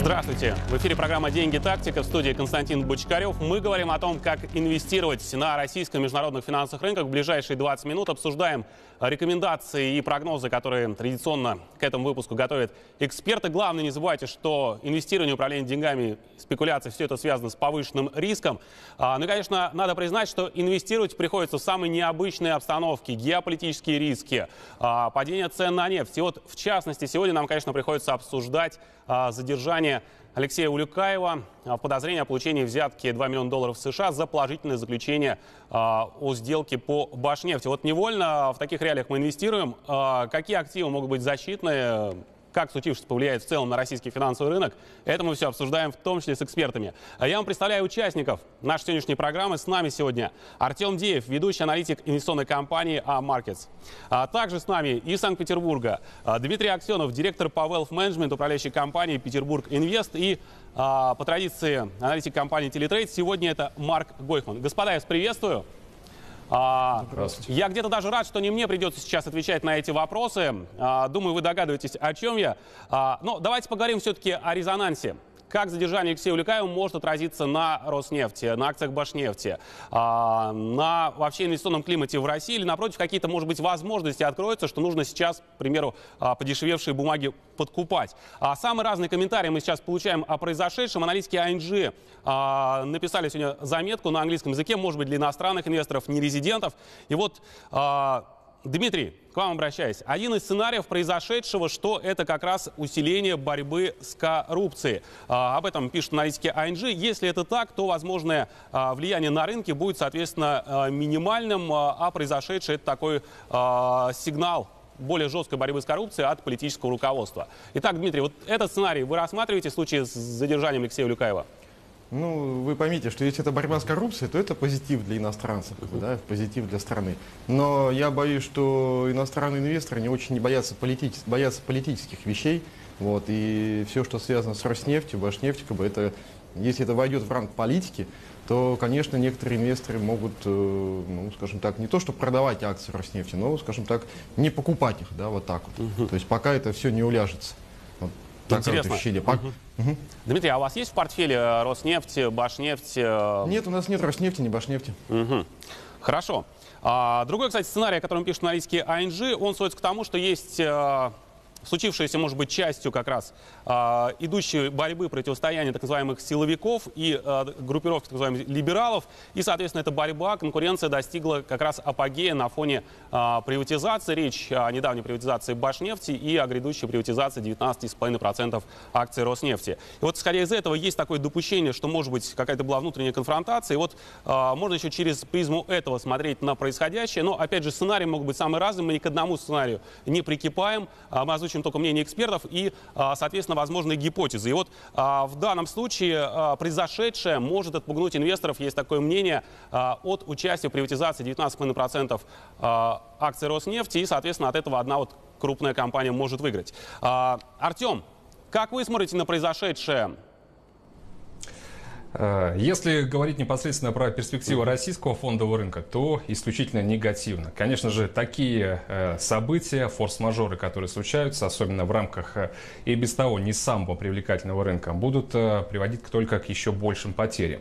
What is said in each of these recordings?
Здравствуйте! В эфире программа «Деньги.Тактика», в студии Константин Бочкарев. Мы говорим о том, как инвестировать на российском международных финансовых рынках. В ближайшие 20 минут обсуждаем рекомендации и прогнозы, которые традиционно к этому выпуску готовят эксперты. Главное, не забывайте, что инвестирование, управление деньгами, спекуляции, все это связано с повышенным риском. Ну и, конечно, надо признать, что инвестировать приходится в самые необычные обстановки, геополитические риски, падение цен на нефть. И вот, в частности, сегодня нам, конечно, приходится обсуждать задержание Алексея Улюкаева в подозрении о получении взятки $2 миллиона США за положительное заключение о сделке по Башнефти. Вот невольно в таких реалиях мы инвестируем. Какие активы могут быть защитные? Как случившееся повлияет в целом на российский финансовый рынок? Это мы все обсуждаем, в том числе с экспертами. Я вам представляю участников нашей сегодняшней программы. С нами сегодня Артем Деев, ведущий аналитик инвестиционной компании Amarkets. А также с нами из Санкт-Петербурга Дмитрий Аксенов, директор по Wealth Management управляющей компании Петербург Инвест. И по традиции аналитик компании Телетрейд сегодня это Марк Гойхман. Господа, я вас приветствую. Я где-то даже рад, что не мне придется сейчас отвечать на эти вопросы. Думаю, вы догадываетесь, о чем я. Но давайте поговорим все-таки о резонансе. Как задержание Алексея Улюкаева может отразиться на Роснефти, на акциях Башнефти, на вообще инвестиционном климате в России? Или, напротив, какие-то, может быть, возможности откроются, что нужно сейчас, к примеру, подешевевшие бумаги подкупать? Самые разные комментарии мы сейчас получаем о произошедшем. Аналитики ING написали сегодня заметку на английском языке, может быть, для иностранных инвесторов, нерезидентов. И вот, Дмитрий, к вам обращаюсь. Один из сценариев произошедшего, что это как раз усиление борьбы с коррупцией. Об этом пишут аналитики ING. Если это так, то возможное влияние на рынки будет, соответственно, минимальным, а произошедшее это такой сигнал более жесткой борьбы с коррупцией от политического руководства. Итак, Дмитрий, вот этот сценарий вы рассматриваете в случае с задержанием Алексея Улюкаева? Ну, вы поймите, что если это борьба с коррупцией, то это позитив для иностранцев, да, позитив для страны. Но я боюсь, что иностранные инвесторы не очень боятся политических вещей. Вот, и все, что связано с Роснефтью, Башнефтью, это, если это войдет в ранг политики, то, конечно, некоторые инвесторы могут, ну, скажем так, не то, что продавать акции Роснефти, но, скажем так, не покупать их, да, вот так вот. То есть пока это все не уляжется. Интересно. Дмитрий, а у вас есть в портфеле Роснефть, Башнефть? Нет, у нас нет Роснефти, не Башнефти. Хорошо. Другой, кстати, сценарий, о котором пишут аналитики ING, он сводится к тому, что есть случившееся, может быть, частью как раз идущей борьбы, противостояния так называемых силовиков и группировки так называемых либералов. И, соответственно, эта борьба, конкуренция достигла как раз апогея на фоне приватизации. Речь о недавней приватизации Башнефти и о грядущей приватизации 19,5% акций Роснефти. И вот, исходя из этого, есть такое допущение, что, может быть, какая-то была внутренняя конфронтация. И вот можно еще через призму этого смотреть на происходящее. Но, опять же, сценарии могут быть самые разные. Мы ни к одному сценарию не прикипаем. Мы изучим только мнение экспертов и, соответственно, возможные гипотезы. И вот в данном случае произошедшее может отпугнуть инвесторов, есть такое мнение, от участия в приватизации 19,5% акций Роснефти. И, соответственно, от этого одна вот крупная компания может выиграть. Артем, как вы смотрите на произошедшее? Если говорить непосредственно про перспективы российского фондового рынка, то исключительно негативно. Конечно же, такие события, форс-мажоры, которые случаются, особенно в рамках и без того не самого привлекательного рынка, будут приводить только к еще большим потерям.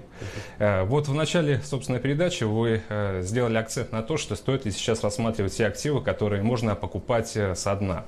Вот в начале, собственно, передачи вы сделали акцент на то, что стоит ли сейчас рассматривать те активы, которые можно покупать со дна.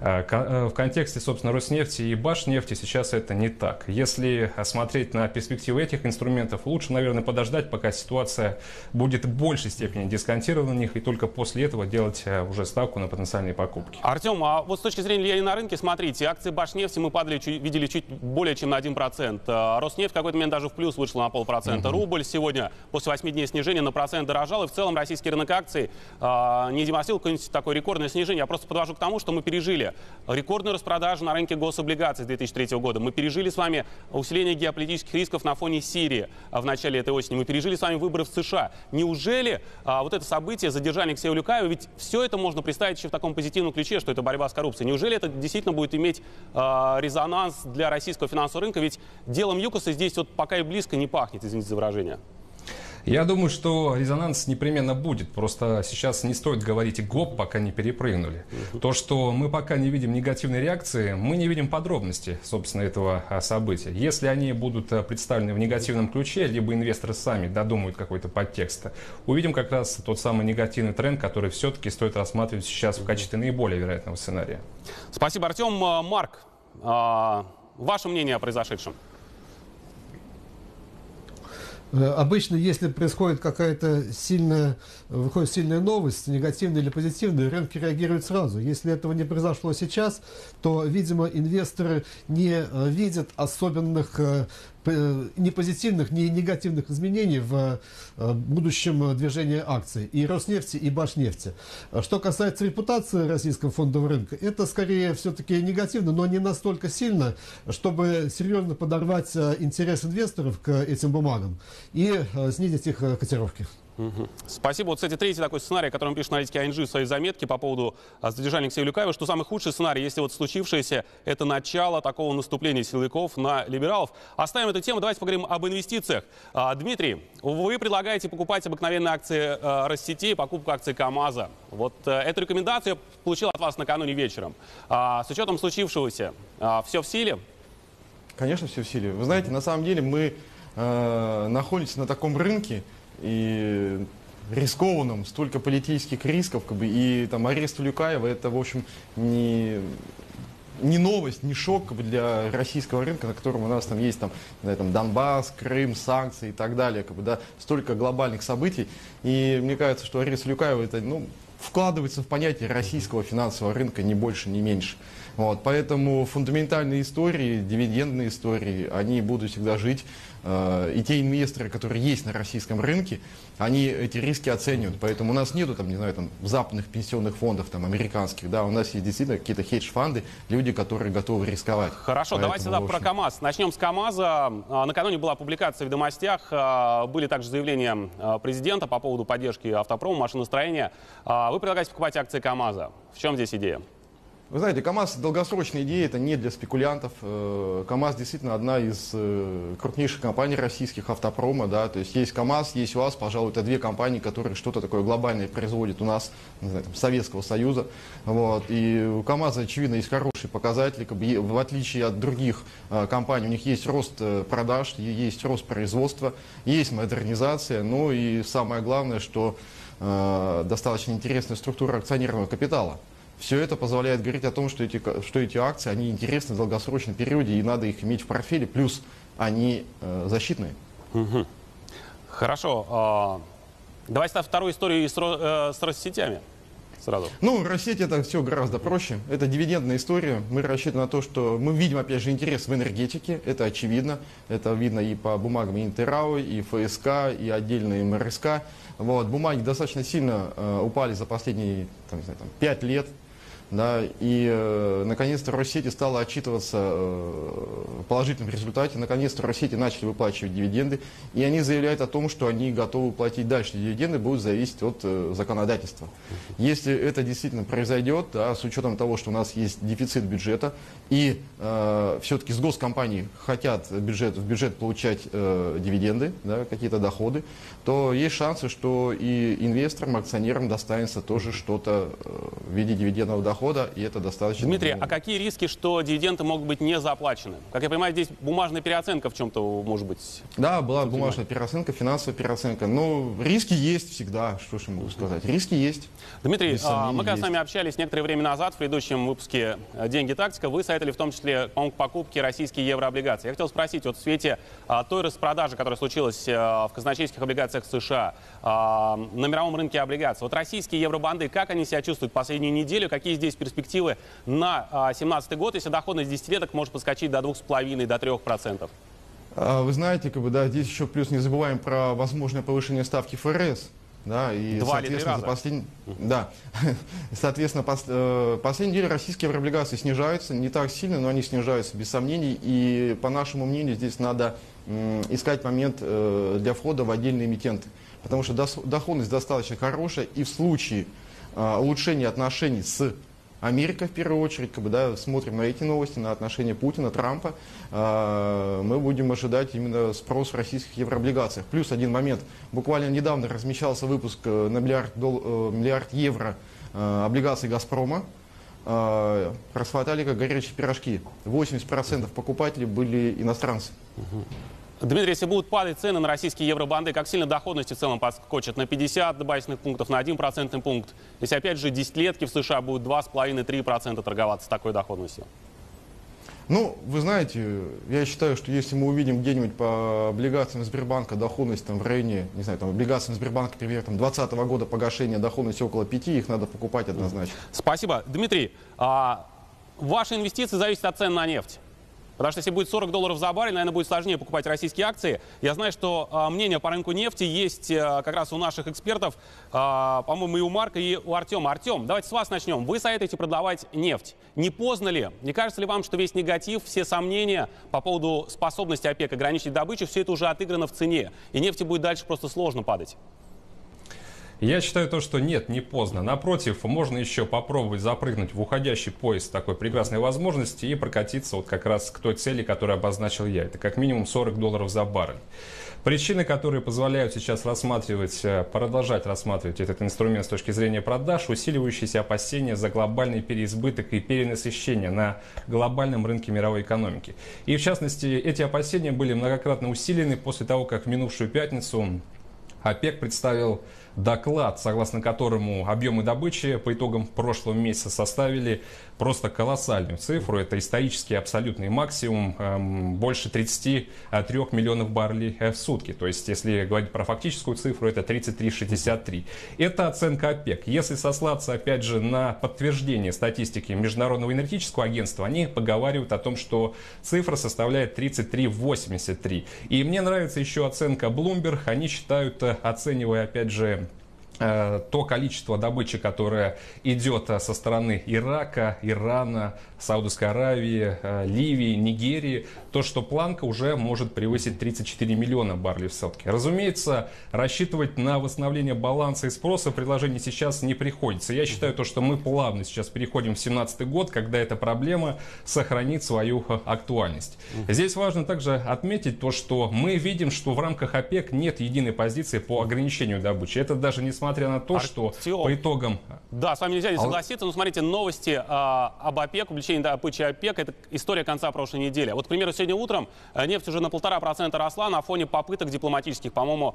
В контексте, собственно, Роснефти и Башнефти сейчас это не так. Если смотреть на перспективы этих инструментов, лучше, наверное, подождать, пока ситуация будет в большей степени дисконтирована на них, и только после этого делать уже ставку на потенциальные покупки. Артем, а вот с точки зрения влияния на рынки, смотрите, акции Башнефти мы падали, видели чуть более чем на 1%. Роснефть в какой-то момент даже в плюс вышла на 0,5%. Рубль сегодня после 8 дней снижения на процент дорожал, и в целом российский рынок акций не демонстрировал какое-нибудь такое рекордное снижение. Я просто подвожу к тому, что мы пережили рекордную распродажу на рынке гособлигаций с 2003 года. Мы пережили с вами усиление геополитических рисков на фоне Сирии в начале этой осени. Мы пережили с вами выборы в США. Неужели вот это событие, задержание Алексея Улюкаева, ведь все это можно представить еще в таком позитивном ключе, что это борьба с коррупцией. Неужели это действительно будет иметь резонанс для российского финансового рынка? Ведь делом ЮКОСа здесь вот пока и близко не пахнет, извините за выражение. Я думаю, что резонанс непременно будет. Просто сейчас не стоит говорить и гоп, пока не перепрыгнули. То, что мы пока не видим негативной реакции, мы не видим подробностей, собственно, этого события. Если они будут представлены в негативном ключе, либо инвесторы сами додумают какой-то подтекст, увидим как раз тот самый негативный тренд, который все-таки стоит рассматривать сейчас в качестве наиболее вероятного сценария. Спасибо, Артем. Марк, ваше мнение о произошедшем? Обычно, если происходит какая-то сильная, выходит сильная новость, негативная или позитивная, рынки реагируют сразу. Если этого не произошло сейчас, то, видимо, инвесторы не видят особенных ни позитивных, ни негативных изменений в будущем движении акций и Роснефти, и Башнефти. Что касается репутации российского фондового рынка, это скорее все-таки негативно, но не настолько сильно, чтобы серьезно подорвать интерес инвесторов к этим бумагам и снизить их котировки. Спасибо. Вот, кстати, третий такой сценарий, о котором пишут аналитики ING в своей заметке по поводу задержания Алексея Улюкаева, что самый худший сценарий, если вот случившееся, это начало такого наступления силовиков на либералов. Оставим эту тему, давайте поговорим об инвестициях. Дмитрий, вы предлагаете покупать обыкновенные акции Россети и покупку акций КАМАЗа. Вот эту рекомендацию я получил от вас накануне вечером. С учетом случившегося, все в силе? Конечно, все в силе. Вы знаете, на самом деле мы находимся на таком рынке, и рискованным, столько политических рисков, как бы, и там арест Улюкаева, это, в общем, не новость, не шок, как бы, для российского рынка, на котором у нас там есть там, да, там Донбасс, Крым, санкции и так далее, как бы, да, столько глобальных событий. И мне кажется, что арест Улюкаева это, ну, вкладывается в понятие российского финансового рынка ни больше, ни меньше. Вот, поэтому фундаментальные истории, дивидендные истории, они будут всегда жить. И те инвесторы, которые есть на российском рынке, они эти риски оценивают. Поэтому у нас нету там, не знаю, там, западных пенсионных фондов там, американских. Да, у нас есть действительно какие-то хедж-фанды, люди, которые готовы рисковать. Хорошо, поэтому, давайте тогда про КАМАЗ. Начнем с КАМАЗа. Накануне была публикация в «Ведомостях». Были также заявления президента по поводу поддержки автопрома, машиностроения. Вы предлагаете покупать акции КАМАЗа. В чем здесь идея? Вы знаете, КАМАЗ – долгосрочная идея, это не для спекулянтов. КАМАЗ действительно одна из крупнейших компаний российских автопрома. Да? То есть КАМАЗ, есть УАЗ, пожалуй, это две компании, которые что-то такое глобальное производят у нас, не знаю, там, Советского Союза. Вот. И у КАМАЗа, очевидно, есть хорошие показатели. Как бы, в отличие от других компаний, у них есть рост продаж, есть рост производства, есть модернизация. Ну и самое главное, что достаточно интересная структура акционерного капитала. Все это позволяет говорить о том, что эти акции, они интересны в долгосрочном периоде, и надо их иметь в портфеле, плюс они защитные. Угу. Хорошо. Давайте тогда вторую историю с Россетями. Сразу. Ну, Россети это все гораздо проще. Это дивидендная история. Мы рассчитываем на то, что мы видим, опять же, интерес в энергетике. Это очевидно. Это видно и по бумагам Интерау, и ФСК, и отдельно МРСК. Вот. Бумаги достаточно сильно упали за последние 5 лет. Да, и наконец-то Россети стала отчитываться в положительном результате. Наконец-то Россети начали выплачивать дивиденды. И они заявляют о том, что они готовы платить дальше. Дивиденды будут зависеть от законодательства. Если это действительно произойдет, да, с учетом того, что у нас есть дефицит бюджета, и все-таки с госкомпаний хотят в бюджет получать дивиденды, да, какие-то доходы, то есть шансы, что и инвесторам, акционерам достанется тоже что-то в виде дивидендного дохода. И это достаточно. Дмитрий, а какие риски, что дивиденды могут быть не заплачены? Как я понимаю, здесь бумажная переоценка в чем-то может быть. Да, была бумажная переоценка, финансовая переоценка. Но риски есть всегда, что же могу сказать. Риски есть. Дмитрий, мы когда с вами общались некоторое время назад в предыдущем выпуске «Деньги.Тактика», вы советовали в том числе, по-моему, к покупке российские еврооблигации. Я хотел спросить, вот в свете той распродажи, которая случилась в казначейских облигациях США, на мировом рынке облигаций, вот российские евробанды, как они себя чувствуют последнюю неделю, какие здесь перспективы на 2017 год, если доходность 10-леток может подскочить до 2,5, до 3%? Вы знаете, как бы, да, здесь еще плюс не забываем про возможное повышение ставки ФРС. Да, и, соответственно, последние недели российские еврооблигации снижаются, не так сильно, но они снижаются, без сомнений. И, по нашему мнению, здесь надо искать момент для входа в отдельные эмитенты. Потому что доходность достаточно хорошая, и в случае улучшения отношений с Америка в первую очередь, как бы, да, смотрим на эти новости, на отношения Путина, Трампа, мы будем ожидать именно спрос в российских еврооблигациях. Плюс один момент, буквально недавно размещался выпуск на миллиард евро облигаций «Газпрома», расхватали как горячие пирожки. 80% покупателей были иностранцы. Дмитрий, если будут падать цены на российские евробанды, как сильно доходности в целом подскочат? На 50 базисных пунктов, на 1% пункт. Если опять же десятилетки в США будут 2,5-3% торговаться такой доходностью. Ну, вы знаете, я считаю, что если мы увидим где-нибудь по облигациям Сбербанка доходность там в районе, не знаю, там облигациям Сбербанка, например, 2020 года погашения доходности около 5, их надо покупать однозначно. Спасибо. Дмитрий, ваши инвестиции зависят от цен на нефть. Потому что если будет $40 за баррель, наверное, будет сложнее покупать российские акции. Я знаю, что мнение по рынку нефти есть как раз у наших экспертов, по-моему, и у Марка, и у Артема. Артем, давайте с вас начнем. Вы советуете продавать нефть. Не поздно ли? Не кажется ли вам, что весь негатив, все сомнения по поводу способности ОПЕК ограничить добычу, все это уже отыграно в цене, и нефти будет дальше просто сложно падать? Я считаю то, что нет, не поздно. Напротив, можно еще попробовать запрыгнуть в уходящий поезд такой прекрасной возможности и прокатиться вот как раз к той цели, которую обозначил я. Это как минимум $40 за баррель. Причины, которые позволяют сейчас продолжать рассматривать этот инструмент с точки зрения продаж, усиливающиеся опасения за глобальный переизбыток и перенасыщение на глобальном рынке мировой экономики. И в частности, эти опасения были многократно усилены после того, как в минувшую пятницу ОПЕК представил доклад, согласно которому объемы добычи по итогам прошлого месяца составили просто колоссальную цифру. Это исторический абсолютный максимум, больше 33 миллионов баррелей в сутки. То есть, если говорить про фактическую цифру, это 33,63. Это оценка ОПЕК. Если сослаться, опять же, на подтверждение статистики Международного энергетического агентства, они поговаривают о том, что цифра составляет 33,83. И мне нравится еще оценка Bloomberg. Они считают, оценивая, опять же, то количество добычи, которое идет со стороны Ирака, Ирана, Саудовской Аравии, Ливии, Нигерии, то, что планка уже может превысить 34 миллиона баррелей в сутки. Разумеется, рассчитывать на восстановление баланса и спроса предложений сейчас не приходится. Я считаю, то, что мы плавно сейчас переходим в 2017 год, когда эта проблема сохранит свою актуальность. Здесь важно также отметить то, что мы видим, что в рамках ОПЕК нет единой позиции по ограничению добычи. Это даже несмотря на то, что по итогам... Да, с вами нельзя не согласиться, но смотрите, новости об ОПЕК, увеличении добычи ОПЕК, это история конца прошлой недели. Вот, к примеру, сегодня утром нефть уже на 1,5% росла на фоне попыток дипломатических, по-моему,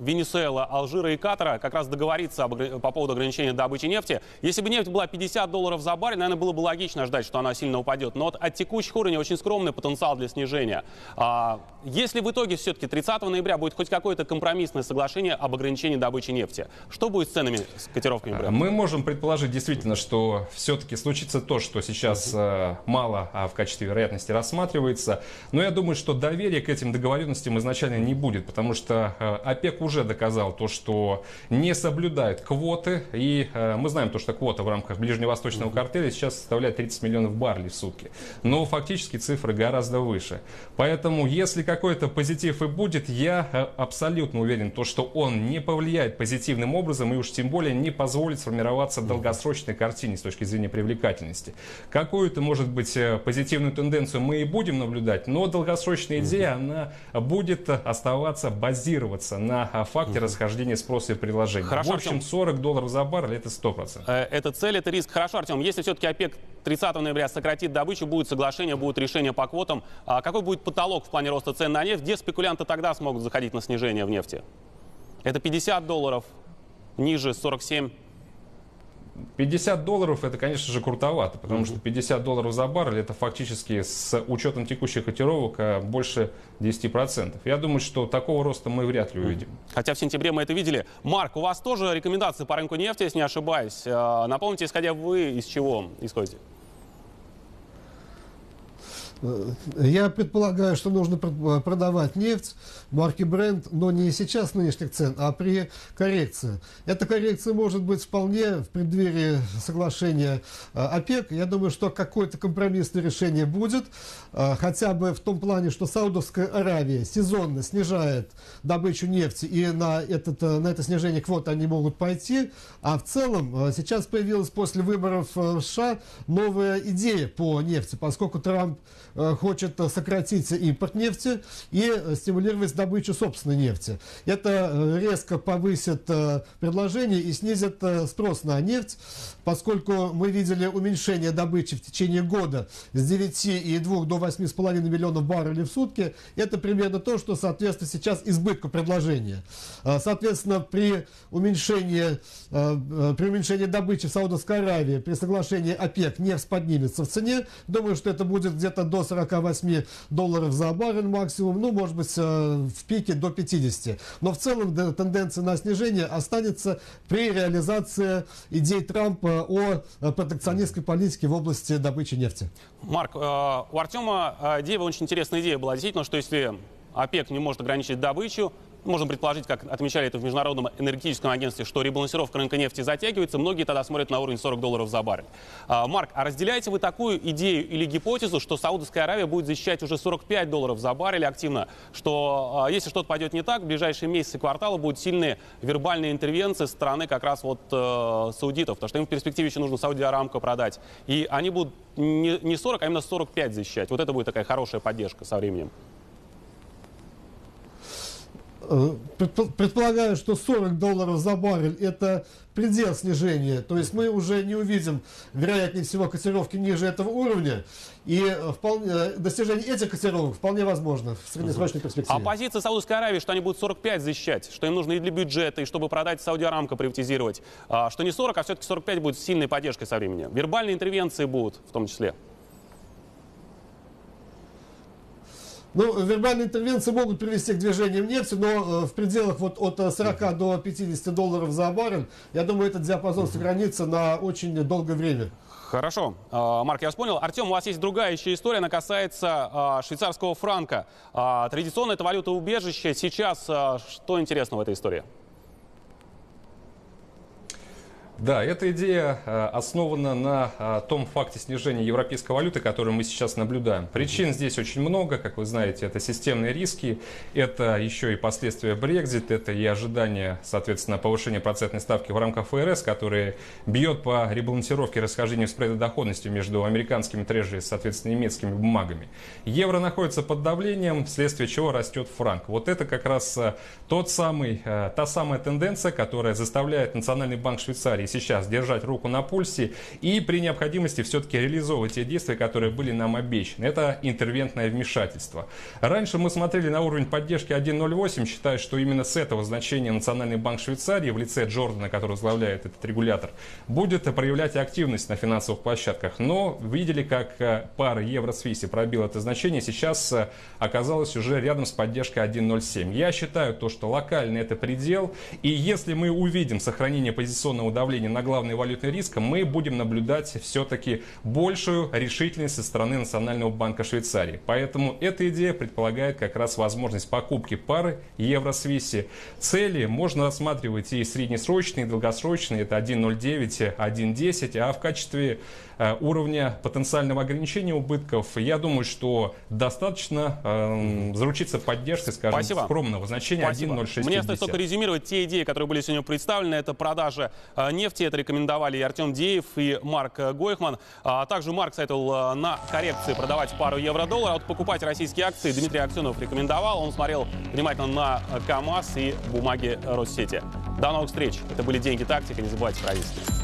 Венесуэлы, Алжира и Катара как раз договориться по поводу ограничения добычи нефти. Если бы нефть была $50 за баррель, наверное, было бы логично ждать, что она сильно упадет. Но вот от текущих уровней очень скромный потенциал для снижения. Если в итоге все-таки 30 ноября будет хоть какое-то компромиссное соглашение об ограничении добычи нефти, что будет с ценами, с котировками бренда? Мы можем предположить действительно, что все-таки случится то, что сейчас мало в качестве вероятности рассматривается. Но я думаю, что доверия к этим договоренностям изначально не будет, потому что ОПЕК уже доказал то, что не соблюдает квоты. И мы знаем то, что квота в рамках ближневосточного картеля сейчас составляет 30 миллионов баррелей в сутки. Но фактически цифры гораздо выше. Поэтому, если какой-то позитив и будет, я абсолютно уверен, то, что он не повлияет позитивным образом и уж тем более не позволит сформироваться долгосрочной картине с точки зрения привлекательности. Какую-то, может быть, позитивную тенденцию мы и будем наблюдать, но долгосрочная идея, она будет оставаться, базироваться на факте расхождения спроса и предложения. Хорошо, в общем, Артем, $40 за баррель – это 100%. Это цель, это риск. Хорошо, Артем, если все-таки ОПЕК 30 ноября сократит добычу, будет соглашение, будут решения по квотам, какой будет потолок в плане роста цен на нефть? Где спекулянты тогда смогут заходить на снижение в нефти? Это $50, ниже 47. $50 это, конечно же, крутовато, потому что $50 за баррель это фактически с учетом текущих котировок больше 10%. Я думаю, что такого роста мы вряд ли увидим. Хотя в сентябре мы это видели. Марк, у вас тоже рекомендации по рынку нефти, если не ошибаюсь. Напомните, исходя вы, из чего исходите? Я предполагаю, что нужно продавать нефть марки Brent, но не сейчас нынешних цен, а при коррекции. Эта коррекция может быть вполне в преддверии соглашения ОПЕК. Я думаю, что какое-то компромиссное решение будет, хотя бы в том плане, что Саудовская Аравия сезонно снижает добычу нефти, и на это снижение квот они могут пойти. А в целом сейчас появилась после выборов в США новая идея по нефти, поскольку Трамп хочет сократить импорт нефти и стимулировать добычу собственной нефти. Это резко повысит предложение и снизит спрос на нефть, поскольку мы видели уменьшение добычи в течение года с 9,2 до 8,5 миллионов баррелей в сутки. Это примерно то, что соответствует сейчас избытку предложения. Соответственно, при уменьшении добычи в Саудовской Аравии при соглашении ОПЕК нефть поднимется в цене. Думаю, что это будет где-то до $48 за баррель максимум, ну, может быть, в пике до 50. Но в целом тенденция на снижение останется при реализации идей Трампа о протекционистской политике в области добычи нефти. Марк, у Артема Деева очень интересная идея была, действительно, что если ОПЕК не может ограничить добычу, можно предположить, как отмечали это в Международном энергетическом агентстве, что ребалансировка рынка нефти затягивается. Многие тогда смотрят на уровень $40 за баррель. Марк, а разделяете вы такую идею или гипотезу, что Саудовская Аравия будет защищать уже $45 за баррель активно? Что если что-то пойдет не так, в ближайшие месяцы, кварталы будут сильные вербальные интервенции со стороны как раз вот саудитов. Потому что им в перспективе еще нужно Сауди Арамко продать. И они будут не 40, а именно 45 защищать. Вот это будет такая хорошая поддержка со временем. Предполагаю, что $40 за баррель – это предел снижения. То есть мы уже не увидим, вероятнее всего, котировки ниже этого уровня. И достижение этих котировок вполне возможно в среднесрочной перспективе. А позиция Саудовской Аравии, что они будут 45 защищать, что им нужно и для бюджета, и чтобы продать Сауди Арамко, приватизировать, что не 40, а все-таки 45 будет сильной поддержкой со временем. Вербальные интервенции будут в том числе. Ну, вербальные интервенции могут привести к движению нефти, но в пределах вот от $40 до $50 за баррель, я думаю, этот диапазон сохранится на очень долгое время. Хорошо. Марк, я понял. Артем, у вас есть другая еще история, она касается швейцарского франка. Традиционно это валюта убежища. Сейчас что интересного в этой истории? Да, эта идея основана на том факте снижения европейской валюты, который мы сейчас наблюдаем. Причин здесь очень много, как вы знаете, это системные риски, это еще и последствия Brexit, это и ожидание, соответственно, повышения процентной ставки в рамках ФРС, который бьет по ребалансировке расхождения спреда доходности между американскими трежерами, соответственно, немецкими бумагами. Евро находится под давлением, вследствие чего растет франк. Вот это как раз та самая тенденция, которая заставляет Национальный банк Швейцарии сейчас держать руку на пульсе и при необходимости все-таки реализовывать те действия, которые были нам обещаны. Это интервентное вмешательство. Раньше мы смотрели на уровень поддержки 1.08, считая, что именно с этого значения Национальный банк Швейцарии в лице Джордана, который возглавляет этот регулятор, будет проявлять активность на финансовых площадках. Но видели, как пара евро-свиси пробила это значение, сейчас оказалось уже рядом с поддержкой 1.07. Я считаю, то, что локальный это предел, и если мы увидим сохранение позиционного давления на главный валютный риск, мы будем наблюдать все-таки большую решительность со стороны Национального банка Швейцарии. Поэтому эта идея предполагает как раз возможность покупки пары евро-свиси. Цели можно рассматривать и среднесрочные, и долгосрочные. Это 1.09, 1.10. А в качестве уровня потенциального ограничения убытков, я думаю, что достаточно заручиться поддержкой, скажем, скромного значения 1.06. Мне остается только резюмировать те идеи, которые были сегодня представлены. Это продажа нефти, это рекомендовали и Артем Деев, и Марк Гойхман. Также Марк советовал на коррекции продавать пару евро-доллара. А вот покупать российские акции Дмитрий Аксенов рекомендовал. Он смотрел внимательно на КАМАЗ и бумаги Россети. До новых встреч. Это были «Деньги.Тактика». Не забывайте про инвестиции.